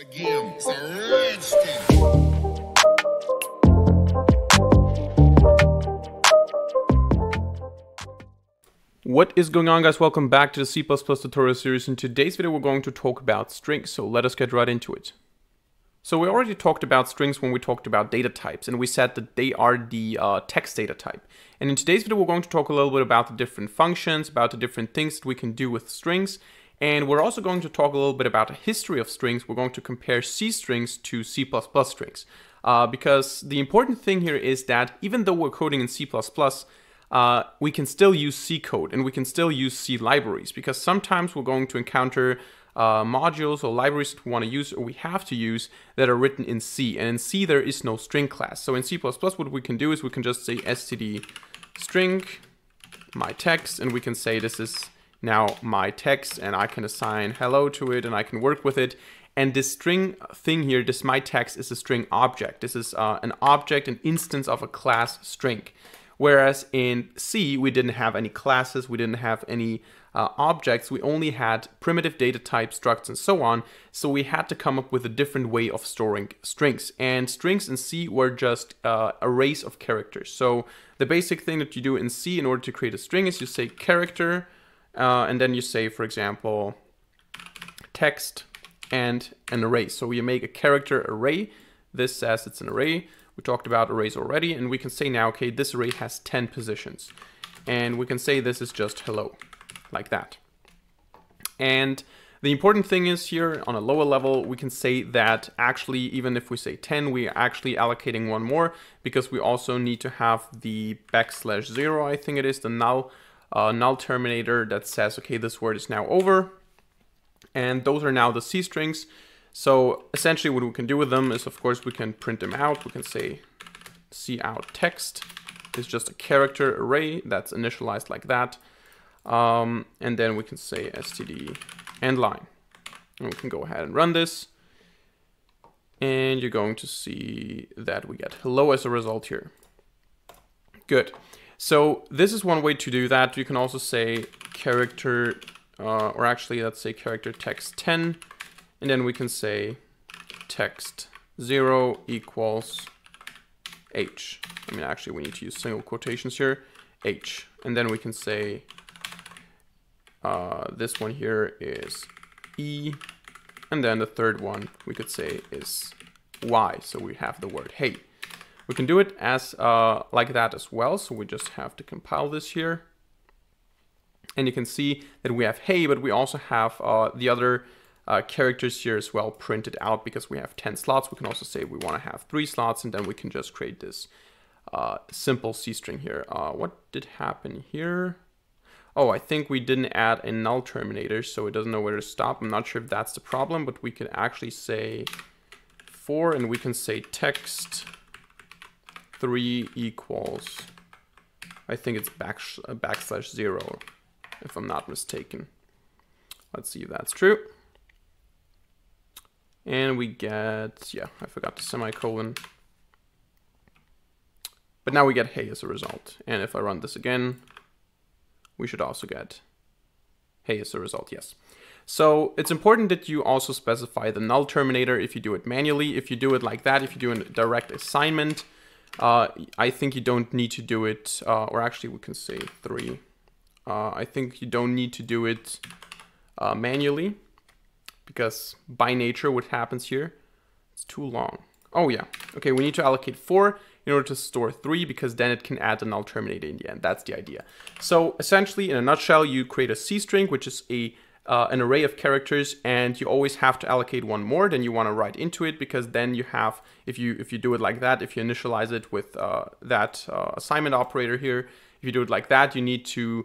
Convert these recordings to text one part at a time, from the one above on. Again, it's a Redskin. What is going on, guys? Welcome back to the C++ tutorial series. In today's video, we're going to talk about strings, so let us get right into it. So we already talked about strings when we talked about data types, and we said that they are the text data type. And in today's video, we're going to talk a little bit about the different functions, about the different things that we can do with strings, and we're also going to talk a little bit about a history of strings. We're going to compare C strings to C++ strings, because the important thing here is that even though we're coding in C++, we can still use C code and we can still use C libraries, because sometimes we're going to encounter modules or libraries that we want to use or we have to use that are written in C, and in C there is no string class. So in C++, what we can do is we can just say std string my text, and we can say this is now my text, and I can assign hello to it and I can work with it. And this string thing here, this my text, is a string object. This is an object, an instance of a class string. Whereas in C, we didn't have any classes, we didn't have any objects, we only had primitive data types, structs, and so on. So we had to come up with a different way of storing strings. And strings in C were just arrays of characters. So the basic thing that you do in C in order to create a string is you say character, and then you say, for example, text and an array. So you make a character array. This says it's an array. We talked about arrays already, and we can say now, okay, this array has 10 positions. And we can say this is just hello, like that. And the important thing is here on a lower level, we can say that actually, even if we say 10, we are actually allocating one more, because we also need to have the \0, I think it is, the null terminator that says, okay, this word is now over. And those are now the C strings. So essentially what we can do with them is, of course, we can print them out. We can say cout text is just a character array that's initialized like that. And then we can say std end line. And we can go ahead and run this. And you're going to see that we get hello as a result here. Good. So this is one way to do that. You can also say character, or actually let's say character text 10. And then we can say text 0 equals h. I mean, actually, we need to use single quotations here, h. And then we can say this one here is e. And then the third one we could say is y. So we have the word hey. We can do it as like that as well. So we just have to compile this here. And you can see that we have hey, but we also have the other characters here as well printed out, because we have 10 slots. We can also say we want to have 3 slots, and then we can just create this simple C string here. What did happen here? Oh, I think we didn't add a null terminator, so it doesn't know where to stop. I'm not sure if that's the problem, but we can actually say 4, and we can say text 3 equals, I think it's \0, if I'm not mistaken. Let's see if that's true. And we get, yeah, I forgot the semicolon. But now we get hey as a result. And if I run this again, we should also get hey as a result, yes. So it's important that you also specify the null terminator if you do it manually. If you do it like that, if you do a direct assignment, I think you don't need to do it, or actually we can say 3. I think you don't need to do it manually, because by nature what happens here, it's too long. Oh yeah, okay, we need to allocate 4 in order to store 3, because then it can add a null terminator in the end. That's the idea. So essentially, in a nutshell, you create a C string, which is a an array of characters, and you always have to allocate one more than you want to write into it, because then you have, if you do it like that, if you initialize it with that assignment operator here, if you do it like that, you need to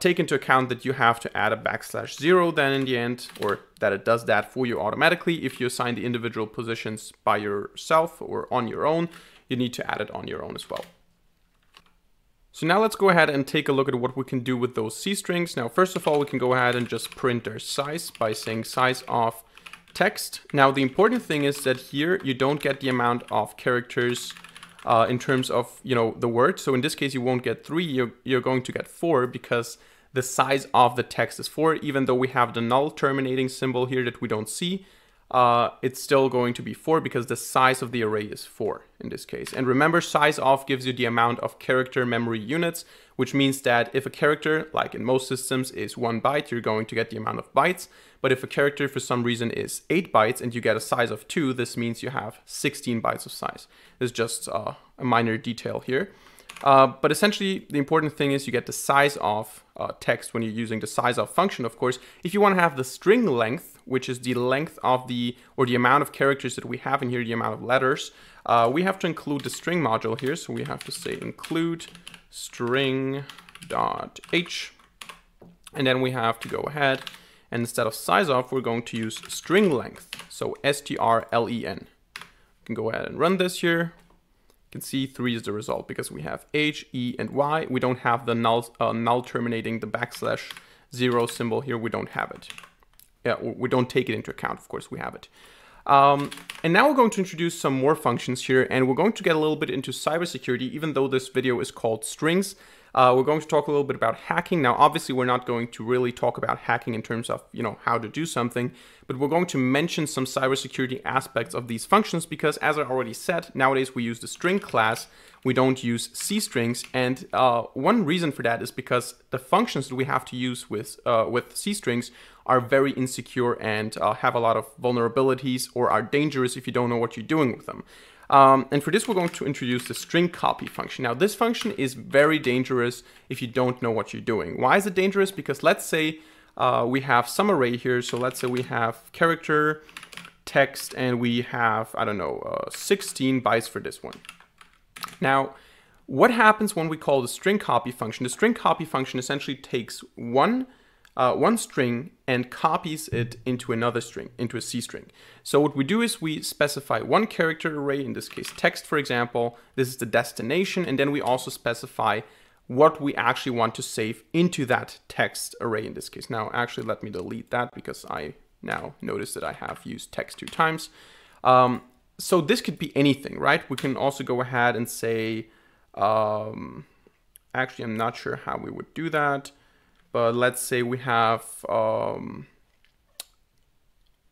take into account that you have to add a \0 then in the end, or that it does that for you automatically. If you assign the individual positions by yourself or on your own, you need to add it on your own as well. So now let's go ahead and take a look at what we can do with those C strings. Now, first of all, we can go ahead and just print their size by saying size of text. Now, the important thing is that here you don't get the amount of characters in terms of, you know, the word. So in this case, you won't get 3, you're going to get 4, because the size of the text is 4, even though we have the null terminating symbol here that we don't see. it's still going to be 4 because the size of the array is 4 in this case. And remember, size of gives you the amount of character memory units, which means that if a character, like in most systems, is 1 byte, you're going to get the amount of bytes. But if a character for some reason is 8 bytes and you get a size of 2, this means you have 16 bytes of size. It's just a minor detail here. But essentially, the important thing is you get the size of text when you're using the size of function, of course. If you want to have the string length, which is the length of the, or the amount of characters that we have in here, the amount of letters, we have to include the string module here. So we have to say include string.h. And then we have to go ahead and instead of size of, we're going to use string length. So strlen. You can go ahead and run this here. You can see 3 is the result because we have h, e, and y. We don't have the null terminating the backslash 0 symbol here. We don't have it. Yeah, we don't take it into account. Of course, we have it. And now we're going to introduce some more functions here, and we're going to get a little bit into cybersecurity, even though this video is called strings. We're going to talk a little bit about hacking. Now, obviously, we're not going to really talk about hacking in terms of, you know, how to do something, but we're going to mention some cybersecurity aspects of these functions because, as I already said, nowadays we use the string class. We don't use cstrings, and one reason for that is because the functions that we have to use with cstrings are very insecure and have a lot of vulnerabilities or are dangerous if you don't know what you're doing with them. And for this, we're going to introduce the string copy function. Now, this function is very dangerous if you don't know what you're doing. Why is it dangerous? Because let's say we have some array here. So let's say we have character, text, and we have, I don't know, 16 bytes for this one. Now, what happens when we call the string copy function? The string copy function essentially takes one string and copies it into another string, into a C string. So what we do is we specify one character array, in this case text, for example. This is the destination, and then we also specify what we actually want to save into that text array in this case. Now, actually, let me delete that because I now notice that I have used text 2 times. So this could be anything, right? We can also go ahead and say, actually, I'm not sure how we would do that. But let's say we have,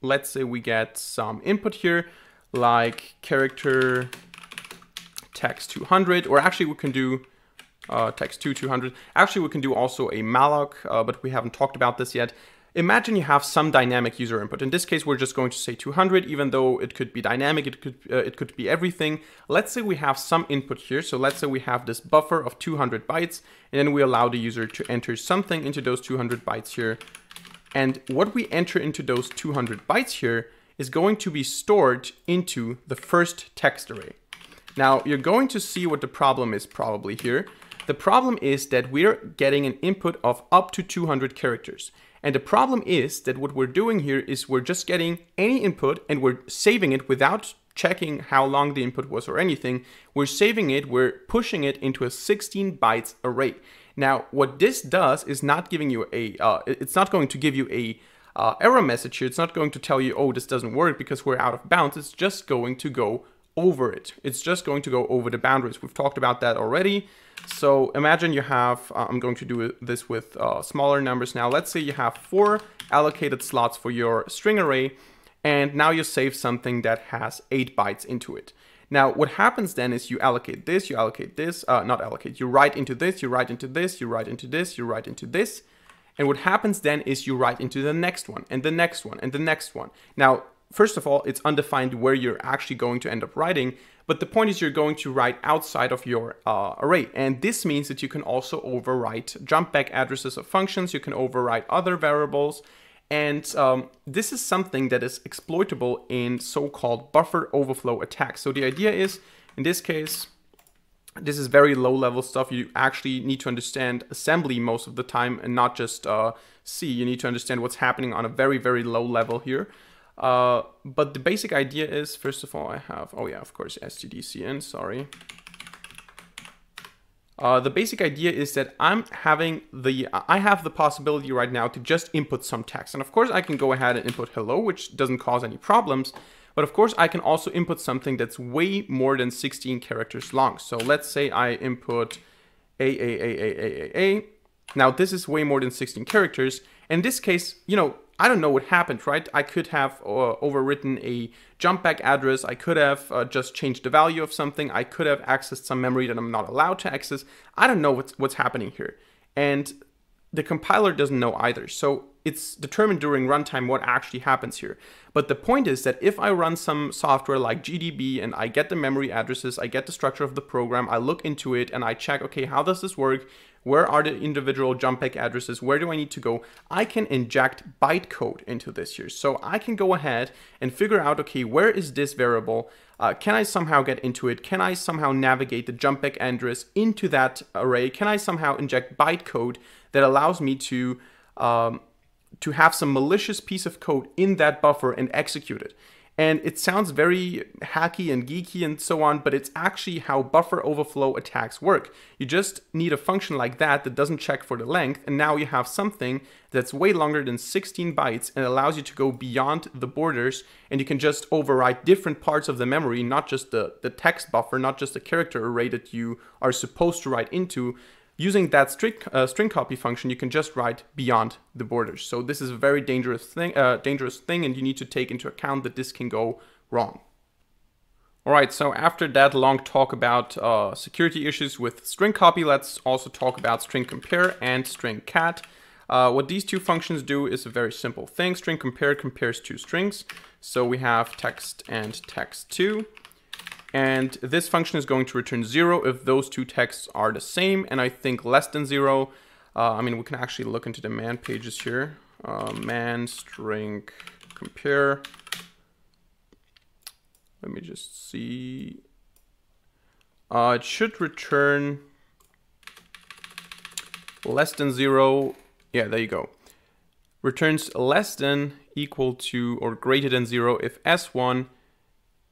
let's say we get some input here, like character text 200, or actually we can do text 200. Actually, we can do also a malloc, but we haven't talked about this yet. Imagine you have some dynamic user input. In this case, we're just going to say 200, even though it could be dynamic, it could be everything. Let's say we have some input here. So let's say we have this buffer of 200 bytes, and then we allow the user to enter something into those 200 bytes here. And what we enter into those 200 bytes here is going to be stored into the first text array. Now, you're going to see what the problem is probably here. The problem is that we're getting an input of up to 200 characters. And the problem is that what we're doing here is we're just getting any input and we're saving it without checking how long the input was or anything. We're saving it, we're pushing it into a 16 bytes array. Now, what this does is not giving you a, it's not going to give you a error message here. It's not going to tell you, oh, this doesn't work because we're out of bounds. It's just going to go over it. It's just going to go over the boundaries. We've talked about that already. So imagine you have, I'm going to do this with smaller numbers now. Let's say you have 4 allocated slots for your string array, and now you save something that has 8 bytes into it. Now, what happens then is you allocate this, you write into this, you write into this, you write into this, you write into this. And what happens then is you write into the next one, and the next one, and the next one. Now, first of all, it's undefined where you're actually going to end up writing, but the point is you're going to write outside of your array. And this means that you can also overwrite jump back addresses of functions, you can overwrite other variables. And this is something that is exploitable in so-called buffer overflow attacks. So the idea is, in this case, this is very low-level stuff. You actually need to understand assembly most of the time and not just C. You need to understand what's happening on a very, very low level here. But the basic idea is, first of all, I have, oh yeah, of course, stdcn, sorry. The basic idea is that I have the possibility right now to just input some text. And of course, I can go ahead and input hello, which doesn't cause any problems. But of course, I can also input something that's way more than 16 characters long. So let's say I input a. Now, this is way more than 16 characters. In this case, you know, I don't know what happened, right? I could have overwritten a jump back address. I could have just changed the value of something. I could have accessed some memory that I'm not allowed to access. I don't know what's happening here. And the compiler doesn't know either. So it's determined during runtime what actually happens here. But the point is that if I run some software like GDB and I get the memory addresses, I get the structure of the program, I look into it and I check, okay, how does this work? Where are the individual jump back addresses? Where do I need to go? I can inject bytecode into this here. So I can go ahead and figure out, okay, where is this variable? Can I somehow get into it? Can I somehow navigate the jump back address into that array? Can I somehow inject bytecode that allows me to have some malicious piece of code in that buffer and execute it? And it sounds very hacky and geeky and so on, but it's actually how buffer overflow attacks work. You just need a function like that doesn't check for the length, and now you have something that's way longer than 16 bytes and allows you to go beyond the borders, and you can just override different parts of the memory, not just the text buffer, not just the character array that you are supposed to write into. Using that string copy function, you can just write beyond the borders. So this is a very dangerous thing, and you need to take into account that this can go wrong. All right, so after that long talk about security issues with string copy, let's also talk about string compare and string cat. What these two functions do is a very simple thing. String compare compares two strings. So we have text and text2. And this function is going to return 0 if those two texts are the same, and I think less than 0. I mean, we can actually look into the man pages here. Man string compare. Let me just see. It should return less than 0. Yeah, there you go. Returns less than equal to or greater than 0 if S1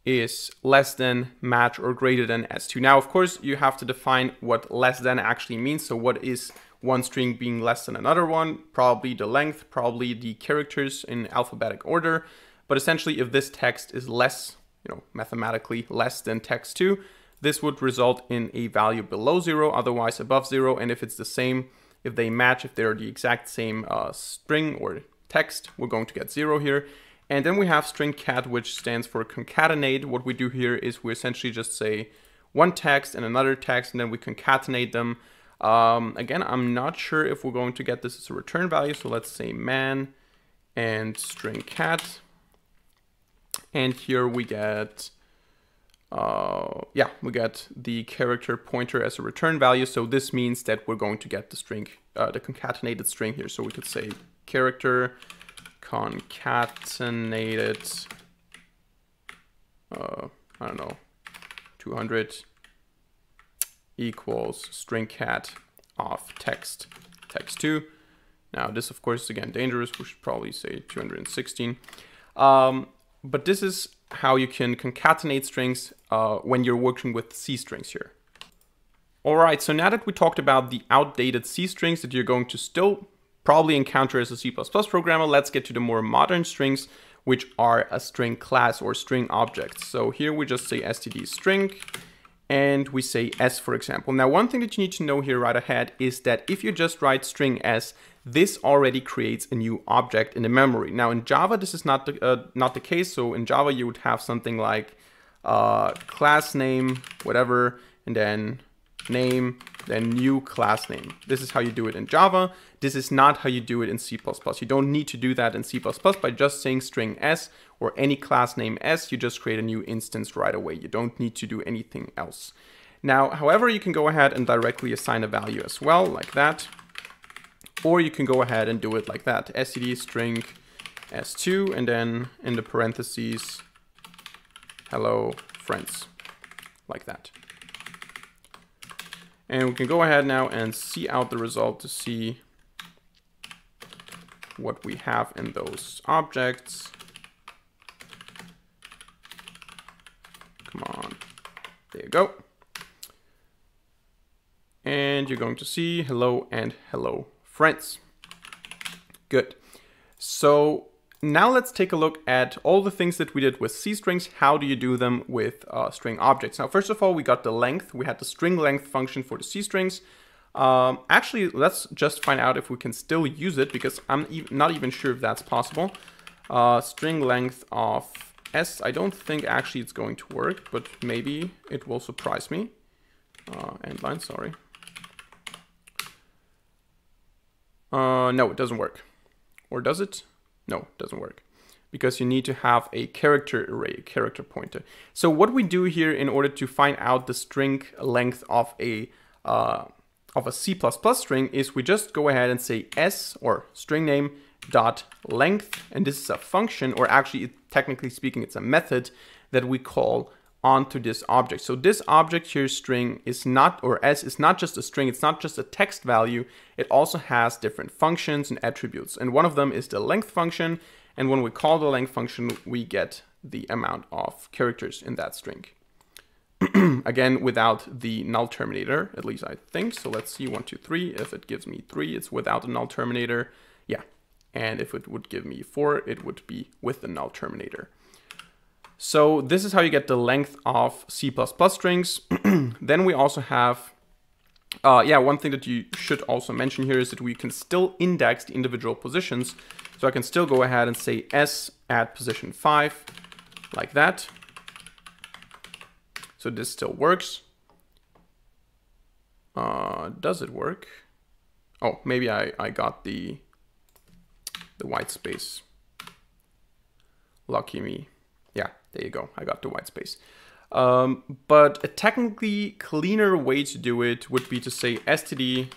is less than, match, or greater than S2. Now, of course, you have to define what less than actually means. So what is one string being less than another one? Probably the length, probably the characters in alphabetic order. But essentially, if this text is less, you know, mathematically less than text2, this would result in a value below 0, otherwise above 0. And if it's the same, if they match, if they're the exact same string or text, we're going to get 0 here. And then we have string cat, which stands for concatenate. What we do here is we essentially just say one text and another text, and then we concatenate them. Again, I'm not sure if we're going to get this as a return value. So let's say man and string cat. And here we get, we get the character pointer as a return value. So this means that we're going to get the string, the concatenated string here. So we could say character concatenated, I don't know, 200 equals string cat of text, text2. Now this, of course, is again dangerous. We should probably say 216. But this is how you can concatenate strings when you're working with C strings here. All right, so now that we talked about the outdated C strings that you're going to still probably encounter as a C++ programmer, let's get to the more modern strings, which are a string class or string objects. So here we just say std string, and we say s, for example. Now, one thing that you need to know here right ahead is that if you just write string s, this already creates a new object in the memory. Now, in Java, this is not the case. So in Java, you would have something like class name, whatever, and then name, then new class name. This is how you do it in Java. This is not how you do it in C++. You don't need to do that in C++ by just saying string s or any class name s. You just create a new instance right away. You don't need to do anything else. Now, however, you can go ahead and directly assign a value as well, like that. Or you can go ahead and do it like that. Std string s2, and then in the parentheses, hello, friends, like that. And we can go ahead now and see out the result to see what we have in those objects. Come on, there you go. And you're going to see hello and hello friends. Good. So now let's take a look at all the things that we did with C strings. How do you do them with string objects? Now, first of all, we got the length. We had the string length function for the C strings. Actually, let's just find out if we can still use it, because I'm not even sure if that's possible. String length of s, I don't think actually it's going to work, but maybe it will surprise me. End line, sorry. No, it doesn't work. Or does it? No, it doesn't work, because you need to have a character array, a character pointer. So what we do here in order to find out the string length of a C++ string is we just go ahead and say s or string name dot length, and this is a function, or actually technically speaking it's a method that we call onto this object. So this object here, string, is not, or s is not just a string, it's not just a text value, it also has different functions and attributes, and one of them is the length function. And when we call the length function, we get the amount of characters in that string. Again, without the null terminator, at least I think. So let's see, 1, 2, 3. If it gives me 3, it's without a null terminator. Yeah. And if it would give me 4, it would be with the null terminator. So this is how you get the length of C++ strings. Then we also have, one thing that you should also mention here is that we can still index the individual positions. So I can still go ahead and say s at position 5, like that. So this still works. Does it work? Oh, maybe I got the white space. Lucky me. Yeah, there you go. I got the white space. But a technically cleaner way to do it would be to say std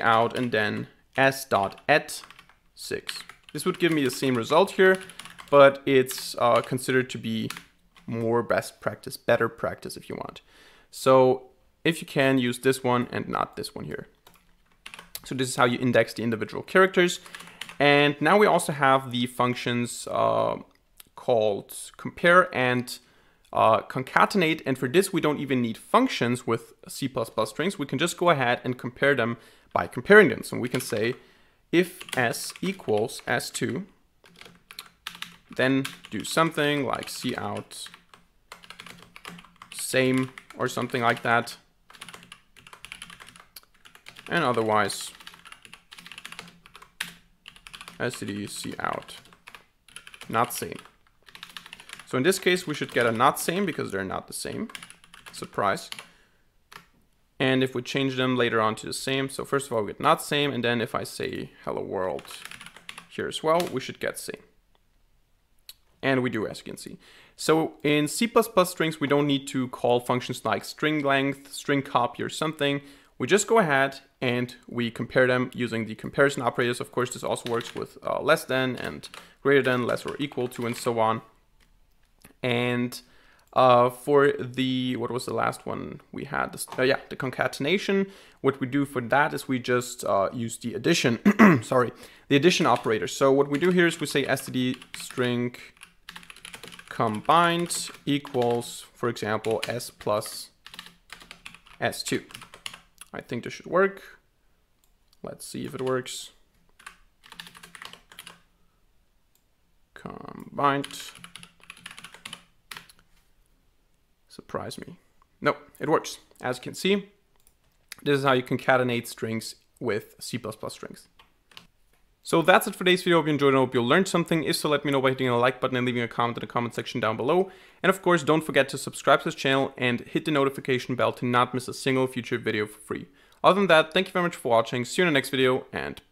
cout and then s.at 6. This would give me the same result here, but it's considered to be more best practice, better practice if you want. So if you can, use this one and not this one here. So this is how you index the individual characters. And now we also have the functions called compare and concatenate. And for this, we don't even need functions with C++ strings. We can just go ahead and compare them by comparing them. So we can say, if s equals s2, then do something like cout same or something like that. And otherwise, std cout not same. So in this case, we should get a not same because they're not the same. Surprise. And if we change them later on to the same, so first of all, we get not same, and then if I say hello world here as well, we should get same. And we do, as you can see. So in C++ strings, we don't need to call functions like string length, string copy, or something. We just go ahead and we compare them using the comparison operators. Of course, this also works with less than and greater than, less or equal to, and so on. And for the, what was the last one we had? The concatenation. What we do for that is we just use the addition, the addition operator. So what we do here is we say std string combined equals, for example, s plus s2. I think this should work. Let's see if it works. Combined. Surprise me. No, it works. As you can see, this is how you concatenate strings with C++ strings. So that's it for today's video. I hope you enjoyed it. I hope you learned something. If so, let me know by hitting the like button and leaving a comment in the comment section down below. And of course, don't forget to subscribe to this channel and hit the notification bell to not miss a single future video for free. Other than that, thank you very much for watching. See you in the next video, and bye.